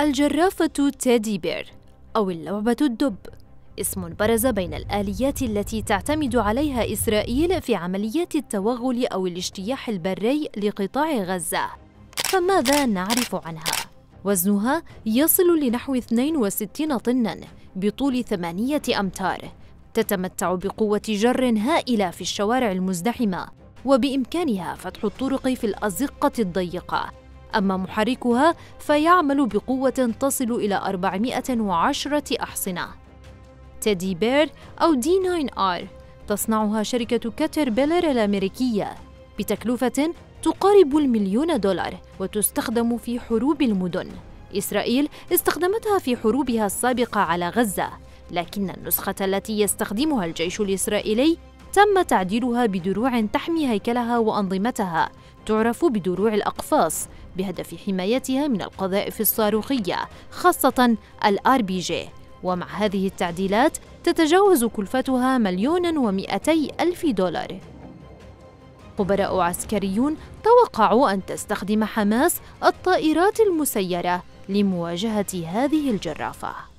الجرافة تيدي بير أو اللعبة الدب اسم برز بين الآليات التي تعتمد عليها إسرائيل في عمليات التوغل أو الاجتياح البري لقطاع غزة. فماذا نعرف عنها؟ وزنها يصل لنحو 62 طناً بطول 8 أمتار، تتمتع بقوة جر هائلة في الشوارع المزدحمة، وبإمكانها فتح الطرق في الأزقة الضيقة. أما محركها فيعمل بقوة تصل إلى 410 أحصنة. تيدي بير أو D9R تصنعها شركة كاتربيلر الأمريكية بتكلفة تقارب $1 مليون، وتستخدم في حروب المدن. إسرائيل استخدمتها في حروبها السابقة على غزة، لكن النسخة التي يستخدمها الجيش الإسرائيلي تم تعديلها بدروع تحمي هيكلها وأنظمتها تعرف بدروع الأقفاص، بهدف حمايتها من القذائف الصاروخية خاصة الRPG. ومع هذه التعديلات تتجاوز كلفتها $1,200,000. خبراء عسكريون توقعوا أن تستخدم حماس الطائرات المسيرة لمواجهة هذه الجرافة.